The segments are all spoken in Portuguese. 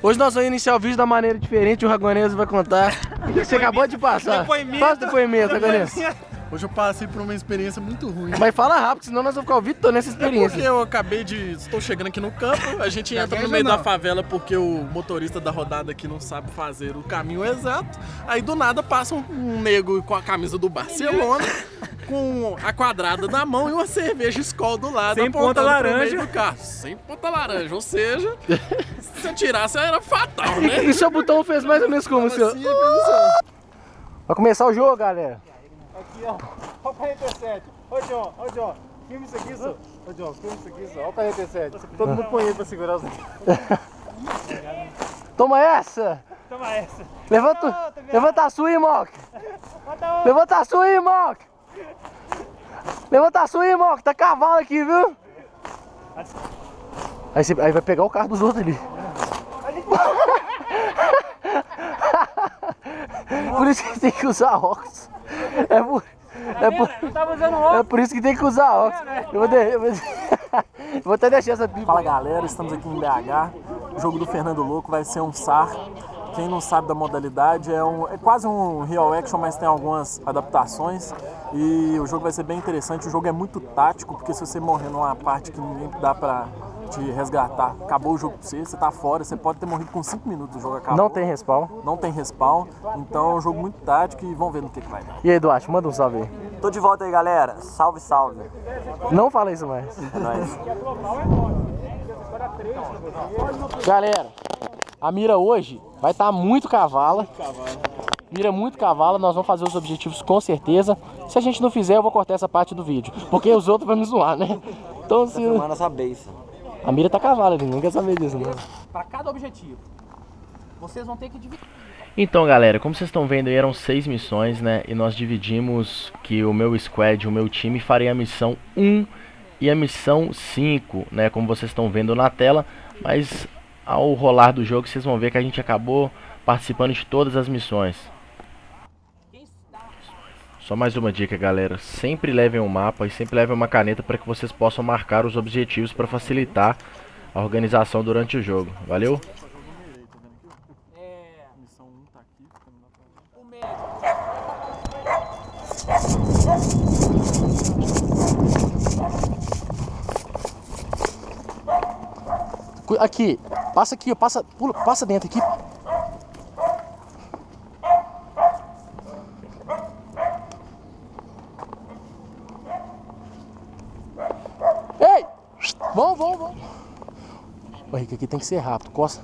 Hoje nós vamos iniciar o vídeo da maneira diferente, o Ragonese vai contar. Você acabou de passar. Faz depoimento, Ragonese. Hoje eu passei por uma experiência muito ruim. Mas fala rápido, senão nós vamos ficar ouvindo nessa experiência. É porque eu acabei de... Estou chegando aqui no campo, a gente entra no meio da favela porque o motorista da rodada aqui não sabe fazer o caminho exato. Aí do nada passa um nego com a camisa do Barcelona, com a quadrada na mão e uma cerveja Skol do lado. Sem ponta laranja. Do carro. Sem ponta laranja, ou seja, se eu tirasse era fatal, né? E seu botão fez mais ou menos como o senhor? Assim, vai começar o jogo, galera. Aqui, ó. Ó o 47. Ô, John, ô, John. Filma isso aqui, só. Ô, John, filma isso aqui, só. Ó o 47. Todo mundo põe ele pra segurar os... Toma essa! Toma essa. Levanta, levanta a sua, irmão. Levanta a sua, irmão. Levanta a sua, irmão. Tá cavalo aqui, viu? Aí, você, aí vai pegar o carro dos outros ali. Por isso que tem que usar óculos. É por isso que tem que usar óculos. Eu vou até deixar essa pipa. Fala galera, estamos aqui em BH. O jogo do Fernando Louco vai ser um SAR. Quem não sabe da modalidade, é quase um real action, mas tem algumas adaptações. E o jogo vai ser bem interessante. O jogo é muito tático, porque se você morrer numa parte que ninguém dá pra te resgatar, acabou o jogo pra você, você tá fora, você pode ter morrido com 5 minutos, o jogo acabou. Não tem respawn. Não tem respawn, então é um jogo muito tático e vamos ver no que vai dar. E aí, Duarte, manda um salve aí. Tô de volta aí, galera. Salve, salve. Não fala isso mais. É nóis. Galera, a mira hoje vai estar muito cavala. Mira muito cavala, nós vamos fazer os objetivos com certeza. Se a gente não fizer, eu vou cortar essa parte do vídeo, porque os outros vão me zoar, né? Então, se... A mira tá cavala, gente, não quer saber disso, não. Pra cada objetivo, vocês vão ter que dividir. Então, galera, como vocês estão vendo aí, eram 6 missões, né? E nós dividimos que o meu squad, o meu time, faria a missão 1 e a missão 5, né? Como vocês estão vendo na tela. Mas ao rolar do jogo, vocês vão ver que a gente acabou participando de todas as missões. Só mais uma dica, galera, sempre levem um mapa e sempre levem uma caneta para que vocês possam marcar os objetivos para facilitar a organização durante o jogo, valeu? Aqui, passa aqui, passa, pula, passa dentro aqui. Vamos. Ô, Rick, aqui tem que ser rápido, costa.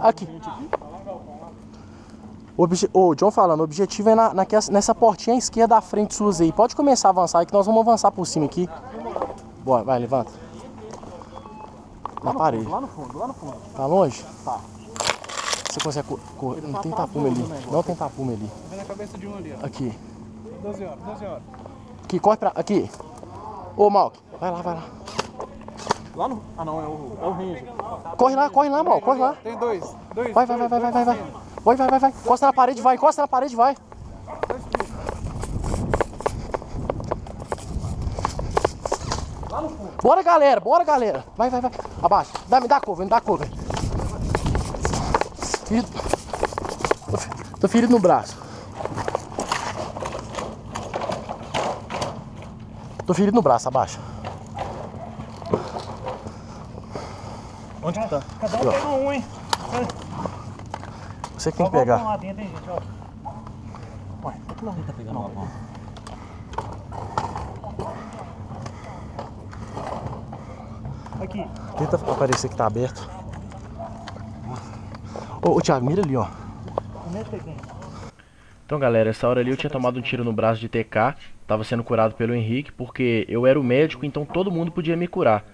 Aqui. O John falando, o objetivo é nessa portinha à esquerda à frente suas aí. Pode começar a avançar aí que nós vamos avançar por cima aqui. Bora, vai, levanta. Na parede. Lá no fundo, lá no fundo. Tá longe? Tá. Você consegue correr. Não tem tapume ali. Não tem tapume ali. Vem na cabeça de um ali, ó. Aqui. 12 horas, 12 horas. Aqui, corre pra... Aqui. Ô, Malk. Vai lá, vai lá. Lá no... Ah não, é o Ranger. Corre lá, mal, corre lá. Tem dois. Vai. Encosta na parede, vai. Encosta na parede, vai. Lá no fundo. Bora, galera, bora, galera. Vai. Abaixa. Me dá a cover. Tô ferido no braço. Abaixa. Onde que tá? Cada um pega um, hein? Você que tem que pegar. Lá dentro, hein, gente, ó. Ué, por que não tá pegando lá, pô? Aqui. Tenta aparecer que tá aberto. Ô, Thiago, mira ali, ó. Então, galera, essa hora ali eu tinha tomado um tiro no braço de TK. Tava sendo curado pelo Henrique, porque eu era o médico, então todo mundo podia me curar,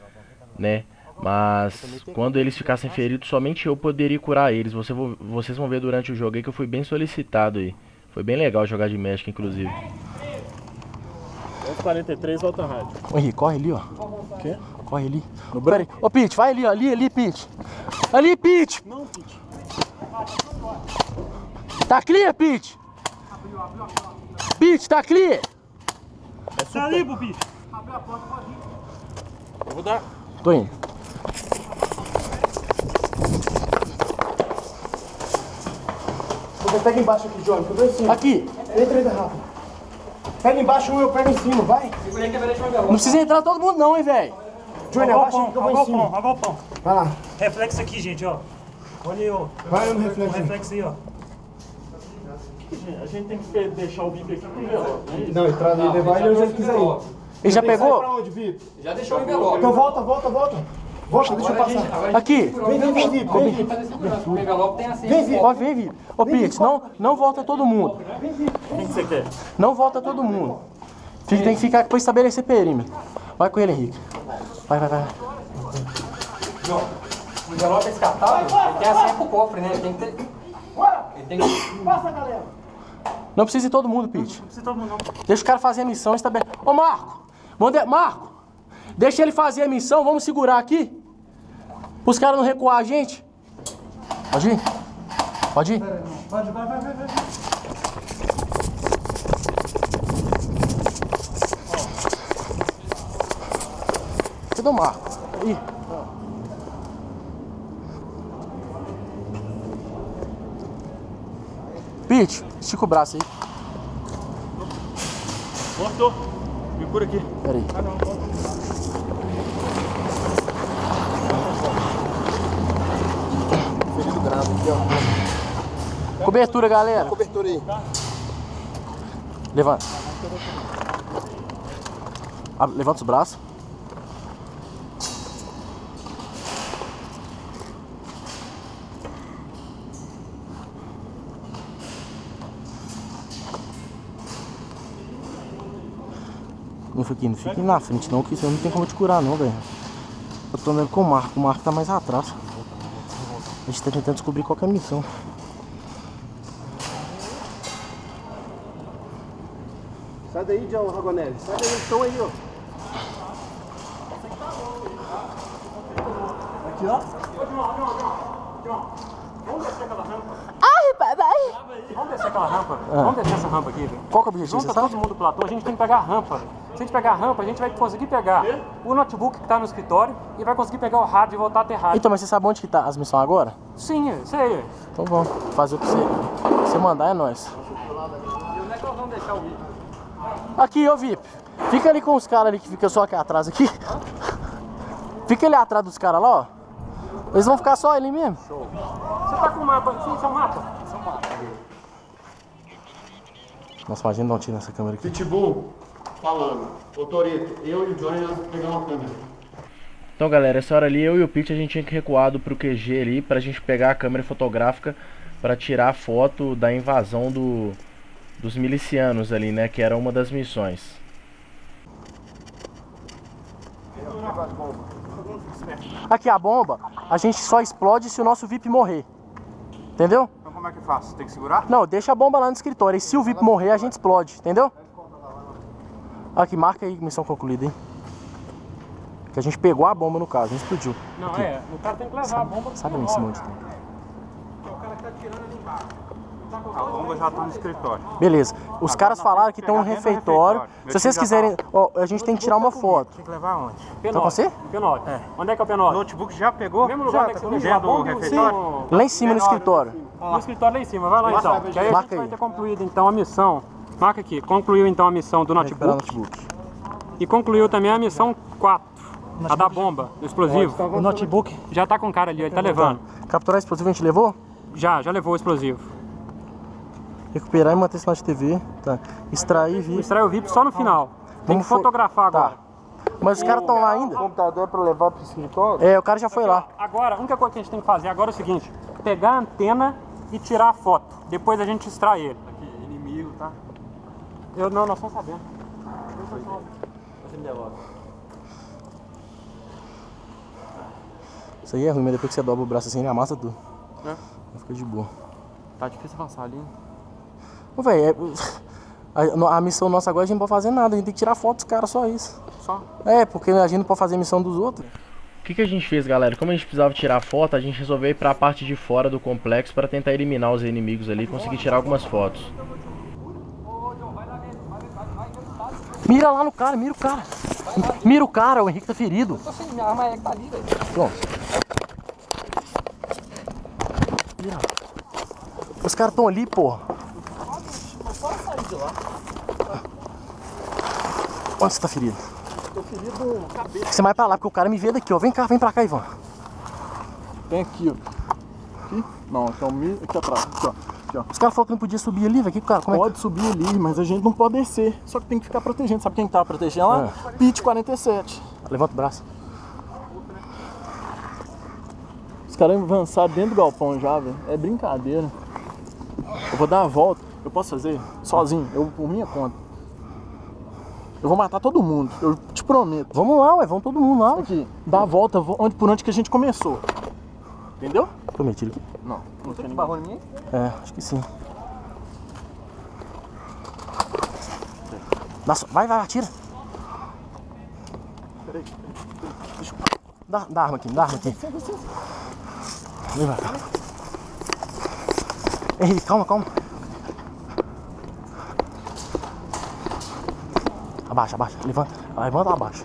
né? Mas quando eles ficassem feridos, somente eu poderia curar eles. Vocês vão ver durante o jogo aí que eu fui bem solicitado aí. Foi bem legal jogar de médico, inclusive. 43, volta rádio. Ô Henrique, corre ali, ó. O quê? Corre ali. Pera aí. Ô Pete, vai ali, ó. Ali, Pete. Ali, Pete. Não, Pete. Tá clear, Pete. Pete, tá clear. Tá limpo, Pete. Abre a porta, pode ir. Eu vou dar. Tô indo. Você pega embaixo aqui, Johnny, que eu dou em cima. Aqui. Entra rápido. Pega embaixo um, eu pego em cima, vai. Não precisa entrar todo mundo não, hein, velho. Johnny, abaixa aqui que eu vou em cima. Abaixa o pão. Vai lá. Reflexo aqui, gente, ó. Olha aí, ó. Vai no reflexo. O reflexo aí, ó. A gente tem que deixar o Bibi aqui com o envelope, né? Não, ele traz ele, levar ele onde ele quiser ir. Ele já pegou? Pra onde, Bibi? Já deixou o envelope. Então volta. Volta, deixa eu passar. Aqui. Vem, Vitor. Vem, Vitor. Ô, Pix, não volta todo mundo. O que você quer? Não volta todo mundo. Tem que ficar depois estabelecer perímetro. Vai com ele, Henrique. Vai. O envelope é descartável. Ele tem acesso pro cofre, né? Ele tem que ter... Passa, galera. Não precisa ir todo mundo, Pete. Não precisa todo mundo, não. Deixa o cara fazer a missão. Ô, Marco. Marco. Deixa ele fazer a missão, vamos segurar aqui. Para os caras não recuar a gente. Pode ir? Pode ir? Vai. Cadê o Marco? Aí. Pete, estica o braço aí. Voltou. Me cura aqui. Peraí. Cobertura, galera. Cobertura aí. Levanta. Levanta os braços. Não fique na frente não, que isso não tem como te curar não, velho. Eu tô andando com o Marco tá mais atrás. A gente tá tentando descobrir qual que é a missão. Sai daí, John Ragonelli. Sai daí, estão aí, ó. Aqui, ó. Vamos descer aquela rampa. Ai, papai. Vamos descer aquela rampa. Vamos descer essa rampa aqui, velho. Qual que é o objetivo? Junta todo mundo do platô, a gente tem que pegar a rampa. Se a gente pegar a rampa, a gente vai conseguir pegar o notebook que tá no escritório e vai conseguir pegar o rádio e voltar a ter rádio. Então, mas você sabe onde que tá as missões agora? Sim, sei. Então vamos fazer o que você mandar é nóis. Aqui, ô VIP, fica ali com os caras ali que fica só aqui atrás aqui. Fica ali atrás dos caras lá, ó. Eles vão ficar só ali mesmo. Show. Você tá com o mapa? Sim, isso é um mapa? Isso é um mapa. Nossa, imagina dar um tiro nessa câmera aqui. Pitbull. Falando, ô Torito, eu e o Johnny já pegamos a câmera. Então galera, essa hora ali eu e o Pete a gente tinha que recuado pro QG ali pra gente pegar a câmera fotográfica pra tirar a foto da invasão dos milicianos ali, né? Que era uma das missões. Aqui a bomba, a gente só explode se o nosso VIP morrer. Entendeu? Então como é que eu faço? Tem que segurar? Não, deixa a bomba lá no escritório e se o VIP morrer a gente explode, entendeu? Aqui, marca aí, missão concluída, hein? Que a gente pegou a bomba no caso, a gente explodiu. Não, aqui. É, o cara tem que levar a bomba. Sabe ali em cima onde tem? É o cara que tá tirando ali embaixo. A bomba já tá no escritório. Beleza, os caras falaram que estão no refeitório. Se vocês quiserem, ó, a gente tem que tirar uma foto. Tem que levar onde? Penote. Você? Penote. É. Onde é que é o penote? O notebook já pegou? Mesmo lugar onde é que você pegou a bomba? Refeitório? Lá em cima, no escritório. No escritório lá em cima, vai lá então. Que aí a gente vai ter concluído então a missão. Marca aqui, concluiu então a missão do notebook. E concluiu também a missão 4, a da bomba, do explosivo. O notebook já tá com o cara ali, ele tá levando. Capturar o explosivo a gente levou? Já levou o explosivo. Recuperar e manter sinal de TV. Tá. Extrair VIP. Extrair o VIP só no final. Tem que fotografar agora. Tá. Mas os caras estão lá ainda? O computador é pra levar pro escritório? É, o cara já foi lá. Agora, a única coisa que a gente tem que fazer agora é o seguinte: pegar a antena e tirar a foto. Depois a gente extrai ele. Aqui, inimigo, tá? Eu não, nós estamos sabendo. Você me devolve. Isso aí é ruim, mas depois que você dobra o braço assim, ele amassa tudo. É? Vai ficar de boa. Tá difícil avançar ali, hein? Ô, velho, a missão nossa agora a gente não pode fazer nada, a gente tem que tirar foto dos caras, só isso. Só? É, porque a gente não pode fazer a missão dos outros. O que a gente fez, galera? Como a gente precisava tirar foto, a gente resolveu ir pra parte de fora do complexo pra tentar eliminar os inimigos ali e conseguir tirar algumas fotos. Mira lá no cara, mira o cara. Mira o cara, o Henrique tá ferido. Eu tô sem minha arma, é que tá ali, velho. Pronto. Mira. Os caras estão ali, porra. Ah, bicho, eu só saí de lá. Onde você tá ferido? Tô ferido na cabeça. Você vai pra lá, porque o cara me vê daqui, ó. Vem pra cá, Ivan. Vem aqui, ó. Aqui? Não, então aqui atrás. Aqui, ó. Aqui, ó. Os caras falaram que não podia subir ali, velho. Pode subir ali, mas a gente não pode descer. Só que tem que ficar protegendo. Sabe quem tá protegendo lá? É. Pit 47. Levanta o braço. Os caras vão avançar dentro do galpão já, velho. É brincadeira. Eu vou dar a volta. Eu posso fazer sozinho, por minha conta. Eu vou matar todo mundo, eu te prometo. Vamos lá, ué, vamos todo mundo lá. Aqui, dá a volta por onde que a gente começou. Entendeu? Prometido aqui? Não. Não tem barro em mim? É, acho que sim. Nossa, vai, atira. Peraí. Deixa eu... Dá arma aqui, Vem, vai. Ei, calma. Abaixa, levanta, abaixa.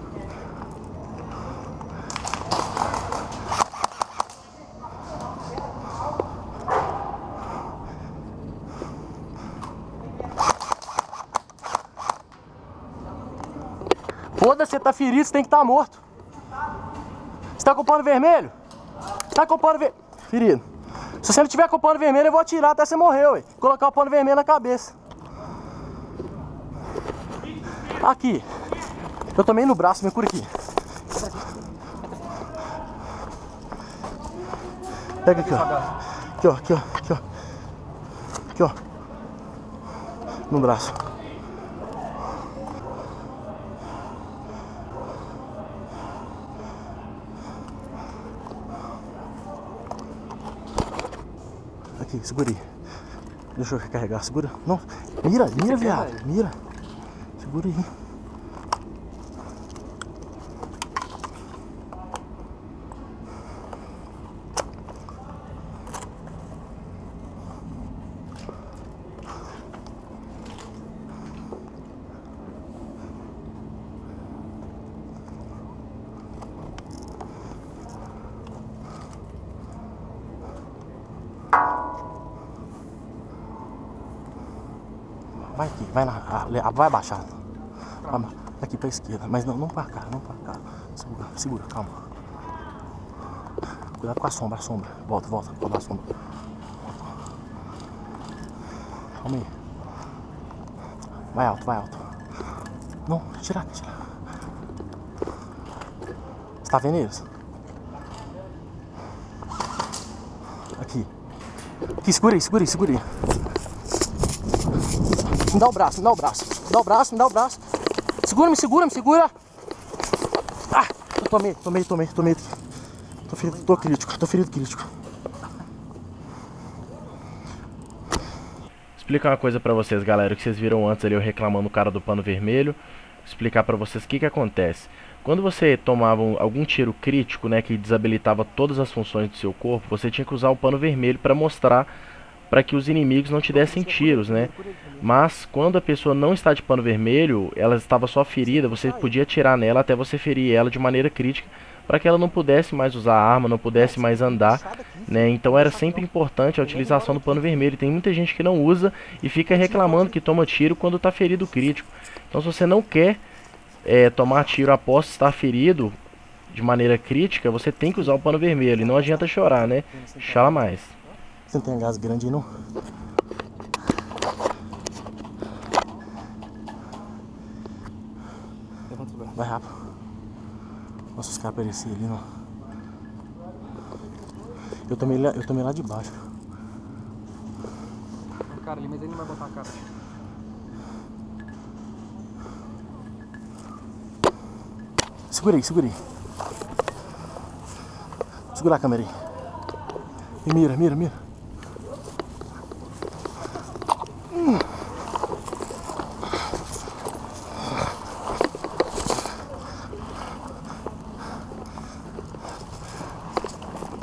Foda-se, você tá ferido, você tem que estar morto. Você tá com o pano vermelho? Você tá com o pano vermelho? Ferido. Se você não tiver com o pano vermelho, eu vou atirar até você morrer, ué. Colocar o pano vermelho na cabeça. Aqui. Eu tomei no braço, me cura aqui. Pega aqui, ó. Aqui, ó. No braço. Aqui, segura aí. Deixa eu recarregar, segura. Não. Mira, viado. Mira. Segura aí. Vai aqui, vai abaixar. Daqui pra esquerda, mas não pra cá, Segura, calma. Cuidado com a sombra, Volta, a sombra. Calma aí. Vai alto. Não, tira. Você tá vendo eles? Aqui, segura aí. Me dá o braço. Segura. Ah, eu tomei. Tô ferido crítico. Explicar uma coisa pra vocês, galera, que vocês viram antes ali eu reclamando o cara do pano vermelho. Explicar pra vocês o que acontece. Quando você tomava algum tiro crítico, né, que desabilitava todas as funções do seu corpo, você tinha que usar o pano vermelho pra mostrar para que os inimigos não te dessem tiros, né? Mas quando a pessoa não está de pano vermelho, ela estava só ferida, você podia atirar nela até você ferir ela de maneira crítica, para que ela não pudesse mais usar a arma, não pudesse mais andar, né? Então era sempre importante a utilização do pano vermelho. Tem muita gente que não usa e fica reclamando que toma tiro quando está ferido crítico. Então se você não quer tomar tiro após estar ferido de maneira crítica, você tem que usar o pano vermelho e não adianta chorar, né? Chala mais. Você não tem gás grande aí, não? Levanta o braço. Vai rápido. Nossa, os caras apareceram ali, não. Eu tomei lá de baixo. Tem um cara ali, mas ele não vai botar a cara. Segura aí. Segura a câmera aí. E mira.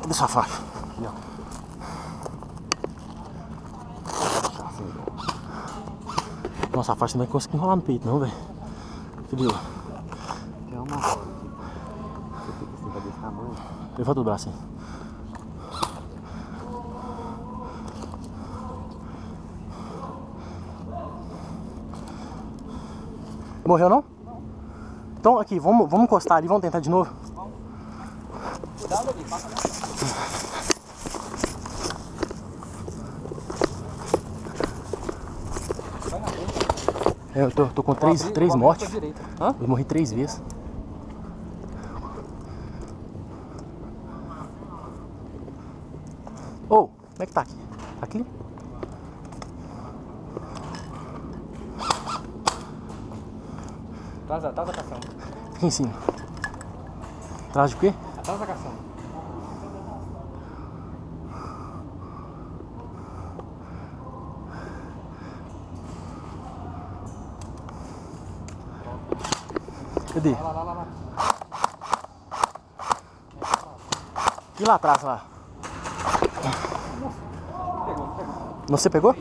Deixa a faixa. Nossa, a faixa não vai conseguir enrolar no peito, não, velho. Entendeu? É uma roda. Você fica assim, vai desse tamanho. Levanta o braço, hein. Morreu não? Não. Então aqui, vamos encostar ali, vamos tentar de novo? Vamos. Cuidado ali, passa lá. Eu tô com três mortes. Eu morri 3 vezes. Oh, como é que tá aqui? Tá aqui? Atrás da caçamba. Fica em cima. Atrás de quê? Atrás da caçamba. Cadê? Lá. E lá atrás, lá? Pegou. Você pegou?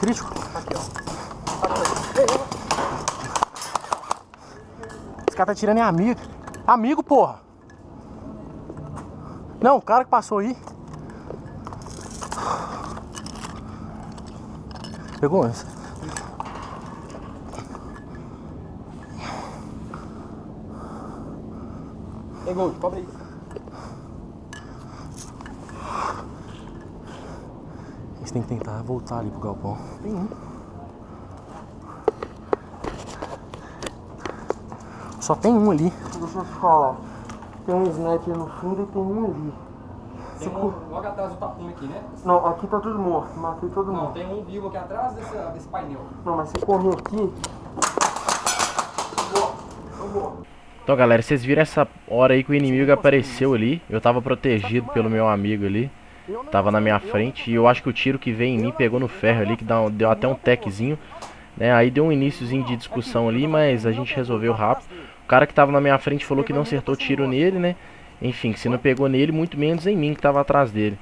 Crítico? Aqui, ó. Aqui. O cara tá tirando em amigo. Amigo, porra. Não, o cara que passou aí. Pegou essa. Pegou, cobre aí. A gente tem que tentar voltar ali pro galpão. Tem um. Só tem um ali. Deixa eu te falar. Tem um sniper no fundo e tem um ali. Tem um logo atrás do tapume aqui, né? Não, aqui tá tudo morto. Matei todo mundo. Não, tem um vivo aqui atrás desse painel. Não, mas se correr aqui... Eu vou. Então, galera, vocês viram essa hora aí que o inimigo apareceu ali. Eu tava protegido pelo meu amigo ali. Tava na minha frente. E eu acho que o tiro que veio em mim pegou no ferro ali, que deu até um techzinho. É, aí deu um iniciozinho de discussão ali, mas a gente resolveu rápido. O cara que tava na minha frente falou que não acertou tiro nele, né? Enfim, se não pegou nele, muito menos em mim que tava atrás dele.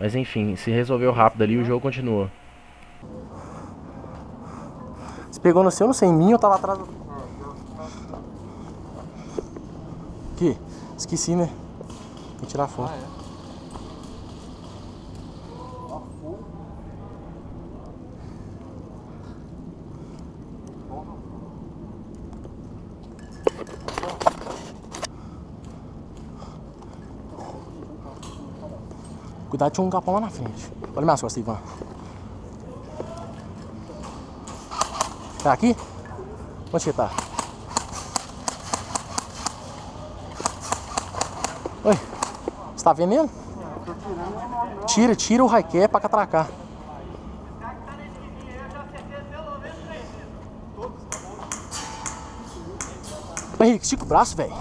Mas enfim, se resolveu rápido ali e o jogo continuou. Se pegou no seu, não sei, em mim eu tava atrás do... Aqui, esqueci, né? Vou tirar a foto. Cuidado, tinha um galpão lá na frente. Olha minhas costas, Ivan. Tá aqui? Onde que tá? Oi, você tá vendo ele? Tira o raqué pra catracar. Henrique, estica o braço, velho.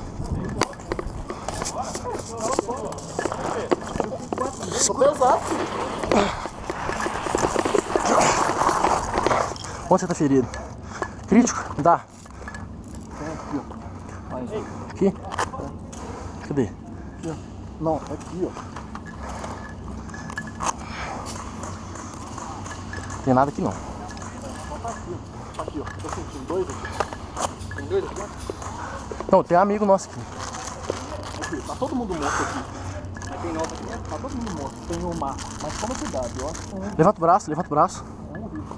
Sou pesado. Onde você tá ferido? Crítico? Dá. Aqui? Cadê? Não, aqui, ó. Tem nada aqui não. Aqui, ó. Tem dois aqui. Tem dois aqui? Não, tem um amigo nosso aqui. Aqui, tá todo mundo morto aqui. Tem nota aqui dentro, tá todo mundo morto, tem um mar, mas toma cuidado, eu acho que... Levanta o braço, levanta o braço. É um risco.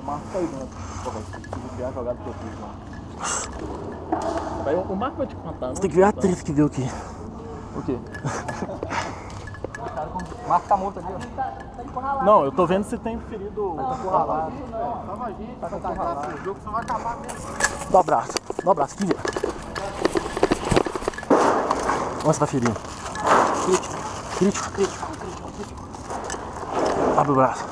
O Marco tá aí dentro. Tem que virar a jogada que eu fiz lá. O Marco vai te contar. Você tem que ver a treta que deu aqui. O quê? O Marco tá morto ali, ó. Não, eu tô vendo se tem ferido... Tá encurralado. Tava gente, tá encurralado. O jogo só vai acabar mesmo. Dá o braço, que vira. Onde você tá ferindo? Crítico. Abre o braço.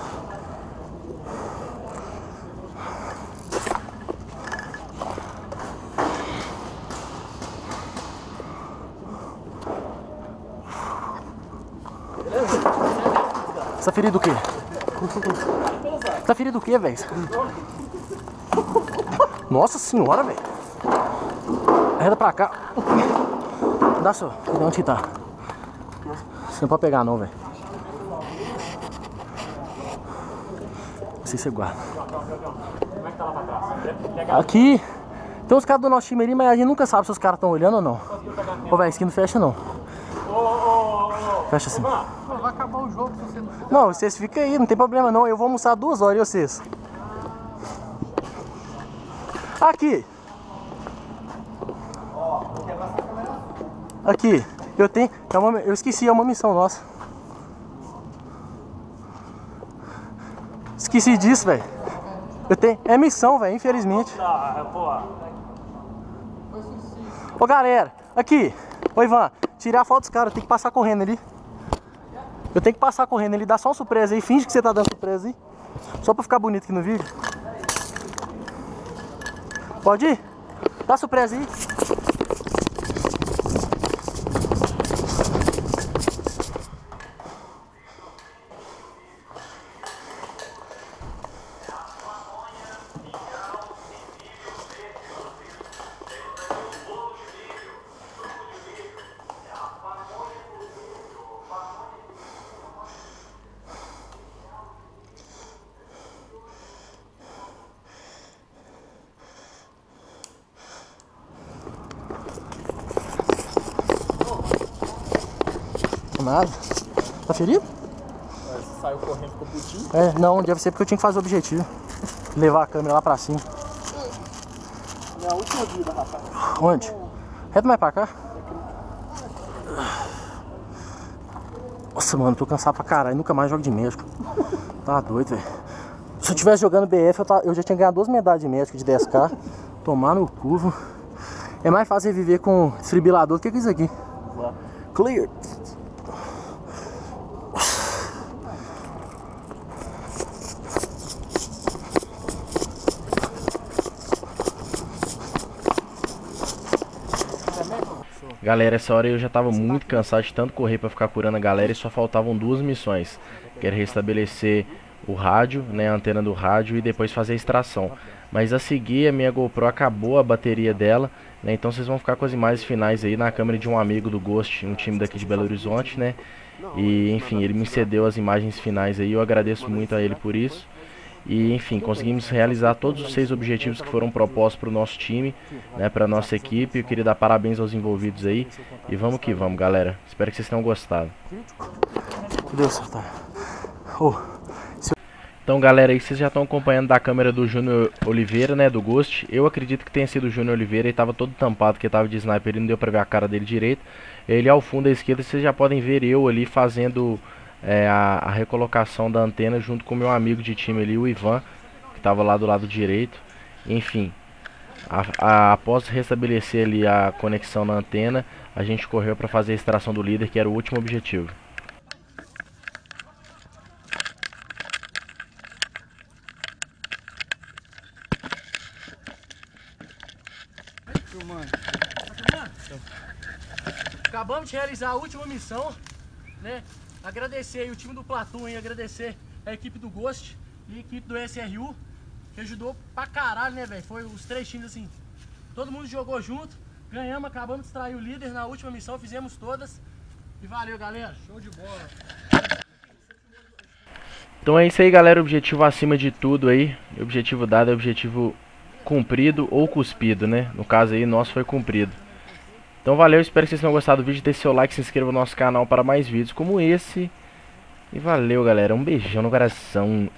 Você tá ferido o quê? Você tá ferido o quê, velho? Nossa senhora, velho. Arreda pra cá. Dá só, onde que tá? Você não pode pegar não, velho. Assim você guarda. Como é que tá lá pra trás? Aqui tem uns caras do nosso time ali, mas a gente nunca sabe se os caras estão olhando ou não. Ô, velho, isso aqui não fecha não. Fecha assim. Vai acabar o jogo se você não... Não, vocês ficam aí, não tem problema não. Eu vou almoçar 2 horas e vocês? Aqui. Aqui. Eu tenho. Eu esqueci, é uma missão nossa. Esqueci disso, velho. Eu tenho. É missão, velho, infelizmente. Ô galera, aqui. Ô Ivan, tirar a foto dos caras, eu tenho que passar correndo ali. Eu tenho que passar correndo ali, dá só uma surpresa aí, finge que você tá dando surpresa aí. Só pra ficar bonito aqui no vídeo. Pode ir? Dá surpresa aí. Nada. Tá ferido? Você saiu correndo, ficou putinho? É, não, deve ser porque eu tinha que fazer o objetivo. Levar a câmera lá pra cima. Minha última vida, rapaz. Onde? Reto mais pra cá? Nossa, mano, tô cansado pra caralho. Nunca mais jogo de médico. Tá doido, velho. Se eu estivesse jogando BF, eu já tinha ganhado 2 medalhas de médico de 10K. Tomar no cuvo. É mais fácil reviver com desfibrilador do que isso aqui. Clear. Galera, essa hora eu já tava muito cansado de tanto correr pra ficar curando a galera e só faltavam 2 missões. Que era restabelecer o rádio, né, a antena do rádio e depois fazer a extração. Mas a seguir a minha GoPro acabou a bateria dela, né, então vocês vão ficar com as imagens finais aí na câmera de um amigo do Ghost, um time daqui de Belo Horizonte, né. E enfim, ele me cedeu as imagens finais aí, eu agradeço muito a ele por isso. E enfim, conseguimos realizar todos os 6 objetivos que foram propostos para o nosso time, né, para a nossa equipe. Eu queria dar parabéns aos envolvidos aí. E vamos que vamos, galera. Espero que vocês tenham gostado. Então, galera, aí vocês já estão acompanhando da câmera do Júnior Oliveira, né, do Ghost. Eu acredito que tenha sido o Júnior Oliveira, ele estava todo tampado, porque estava de sniper, ele não deu para ver a cara dele direito. Ele ao fundo à esquerda, vocês já podem ver eu ali fazendo... a recolocação da antena junto com o meu amigo de time ali, o Ivan, que estava lá do lado direito. Enfim, após restabelecer ali a conexão na antena, a gente correu para fazer a extração do líder, que era o último objetivo. Acabamos de realizar a última missão, né? Agradecer aí o time do Platão, hein? Agradecer a equipe do Ghost e a equipe do SRU, que ajudou pra caralho, né, velho? Foi os 3 times, assim, todo mundo jogou junto, ganhamos, acabamos de extrair o líder na última missão, fizemos todas. E valeu, galera. Show de bola. Então é isso aí, galera. Objetivo acima de tudo aí. Objetivo dado é objetivo cumprido ou cuspido, né? No caso aí, nosso foi cumprido. Então valeu, espero que vocês tenham gostado do vídeo, deixe seu like, se inscreva no nosso canal para mais vídeos como esse. E valeu, galera, um beijão no coração.